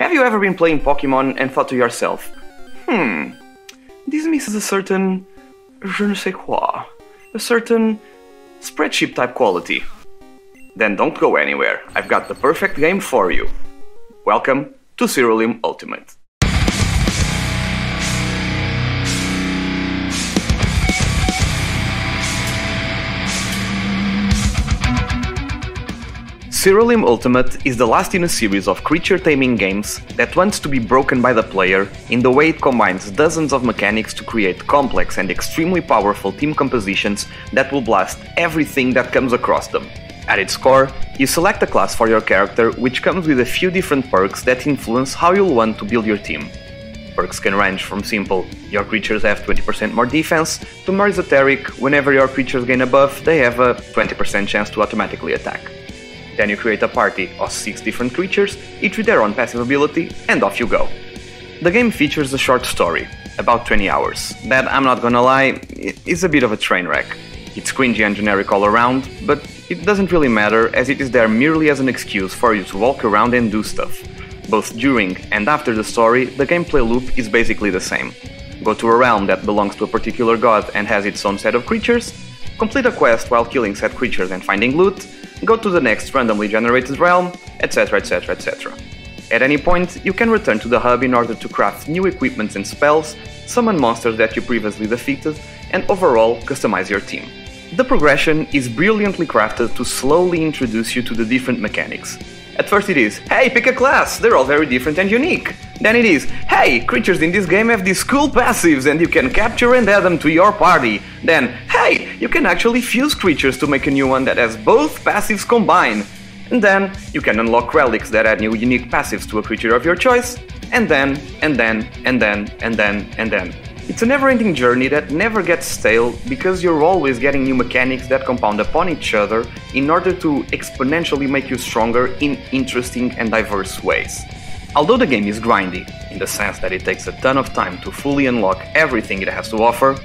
Have you ever been playing Pokemon and thought to yourself, this misses a certain je ne sais quoi, a certain spreadsheet type quality? Then don't go anywhere, I've got the perfect game for you. Welcome to Siralim Ultimate. Siralim Ultimate is the last in a series of creature taming games that wants to be broken by the player in the way it combines dozens of mechanics to create complex and extremely powerful team compositions that will blast everything that comes across them. At its core, you select a class for your character which comes with a few different perks that influence how you'll want to build your team. Perks can range from simple, your creatures have 20% more defense, to more esoteric, whenever your creatures gain a buff, they have a 20% chance to automatically attack. Then you create a party of 6 different creatures, each with their own passive ability, and off you go. The game features a short story, about 20 hours, that, I'm not gonna lie, is a bit of a train wreck. It's cringy and generic all around, but it doesn't really matter as it is there merely as an excuse for you to walk around and do stuff. Both during and after the story, the gameplay loop is basically the same. Go to a realm that belongs to a particular god and has its own set of creatures, complete a quest while killing said creatures and finding loot, go to the next randomly generated realm, etc, etc, etc. At any point, you can return to the hub in order to craft new equipments and spells, summon monsters that you previously defeated, and overall customize your team. The progression is brilliantly crafted to slowly introduce you to the different mechanics. At first it is, hey, pick a class, they're all very different and unique. Then it is, hey, creatures in this game have these cool passives and you can capture and add them to your party. Then, hey, you can actually fuse creatures to make a new one that has both passives combined. And then, you can unlock relics that add new unique passives to a creature of your choice. And then, and then, and then, and then, and then. It's a never-ending journey that never gets stale because you're always getting new mechanics that compound upon each other in order to exponentially make you stronger in interesting and diverse ways. Although the game is grindy, in the sense that it takes a ton of time to fully unlock everything it has to offer,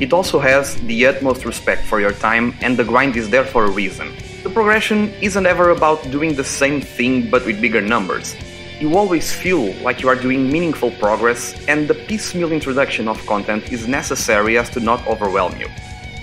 it also has the utmost respect for your time, and the grind is there for a reason. The progression isn't ever about doing the same thing but with bigger numbers. You always feel like you are doing meaningful progress, and the piecemeal introduction of content is necessary as to not overwhelm you.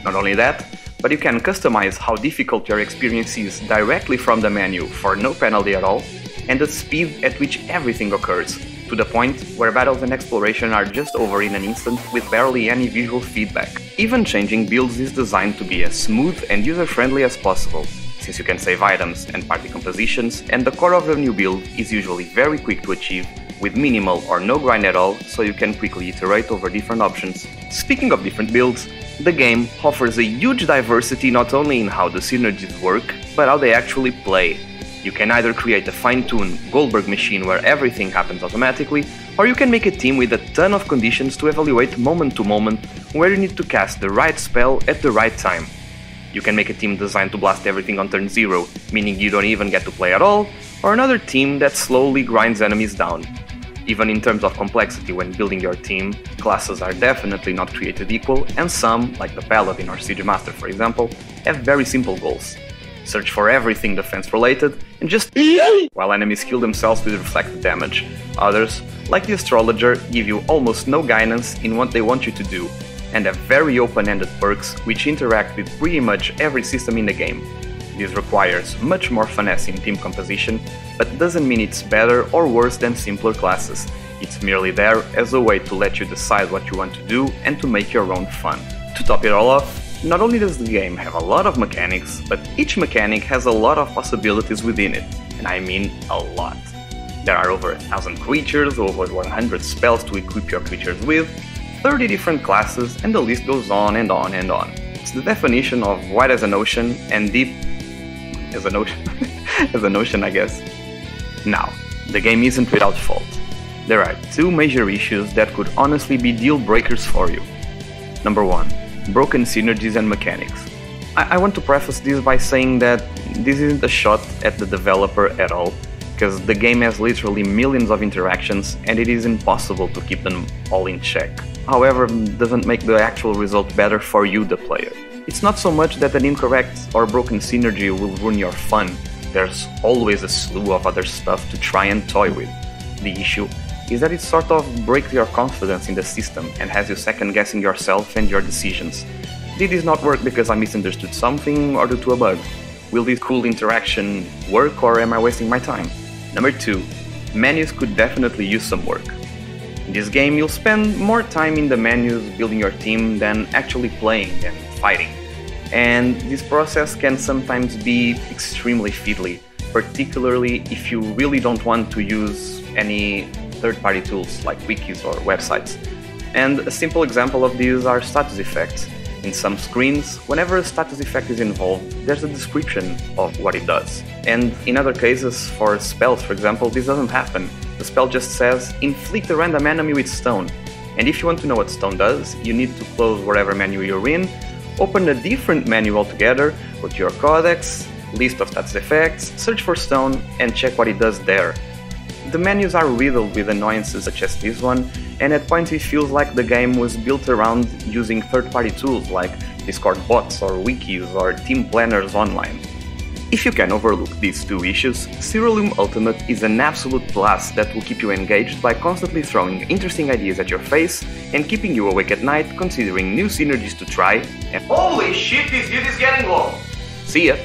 Not only that, but you can customize how difficult your experience is directly from the menu for no penalty at all, and the speed at which everything occurs, to the point where battles and exploration are just over in an instant with barely any visual feedback. Even changing builds is designed to be as smooth and user-friendly as possible, since you can save items and party compositions, and the core of the new build is usually very quick to achieve, with minimal or no grind at all, so you can quickly iterate over different options. Speaking of different builds, the game offers a huge diversity not only in how the synergies work, but how they actually play. You can either create a fine-tuned Goldberg machine where everything happens automatically, or you can make a team with a ton of conditions to evaluate moment to moment where you need to cast the right spell at the right time. You can make a team designed to blast everything on turn 0, meaning you don't even get to play at all, or another team that slowly grinds enemies down. Even in terms of complexity when building your team, classes are definitely not created equal, and some, like the Paladin or Siege Master for example, have very simple goals. Search for everything defense-related and just while enemies kill themselves with reflected damage. Others, like the Astrologer, give you almost no guidance in what they want you to do, and have very open-ended perks which interact with pretty much every system in the game. This requires much more finesse in team composition, but doesn't mean it's better or worse than simpler classes. It's merely there as a way to let you decide what you want to do and to make your own fun. To top it all off, not only does the game have a lot of mechanics, but each mechanic has a lot of possibilities within it, and I mean a lot. There are over 1,000 creatures, over 100 spells to equip your creatures with, 30 different classes, and the list goes on and on and on. It's the definition of wide as an ocean and deep as an ocean, as an ocean, I guess. Now, the game isn't without fault. There are two major issues that could honestly be deal breakers for you. Number one, broken synergies and mechanics. I want to preface this by saying that this isn't a shot at the developer at all, because the game has literally millions of interactions and it is impossible to keep them all in check. However, it doesn't make the actual result better for you, the player. It's not so much that an incorrect or broken synergy will ruin your fun, there's always a slew of other stuff to try and toy with. the issue is that it sort of breaks your confidence in the system and has you second-guessing yourself and your decisions. Did this not work because I misunderstood something or due to a bug? Will this cool interaction work or am I wasting my time? Number 2. Menus could definitely use some work. In this game you'll spend more time in the menus building your team than actually playing and fighting. And this process can sometimes be extremely fiddly, particularly if you really don't want to use any third-party tools like wikis or websites. And a simple example of these are status effects. In some screens, whenever a status effect is involved, there's a description of what it does. And in other cases, for spells, for example, this doesn't happen. The spell just says, inflict a random enemy with stone. And if you want to know what stone does, you need to close whatever menu you're in, open a different menu altogether, go to your codex, list of status effects, search for stone, and check what it does there. The menus are riddled with annoyances such as this one, and at points it feels like the game was built around using third-party tools like Discord bots or wikis or team planners online. If you can overlook these two issues, Siralim Ultimate is an absolute blast that will keep you engaged by constantly throwing interesting ideas at your face and keeping you awake at night considering new synergies to try and— Holy shit, this dude is getting low! See ya!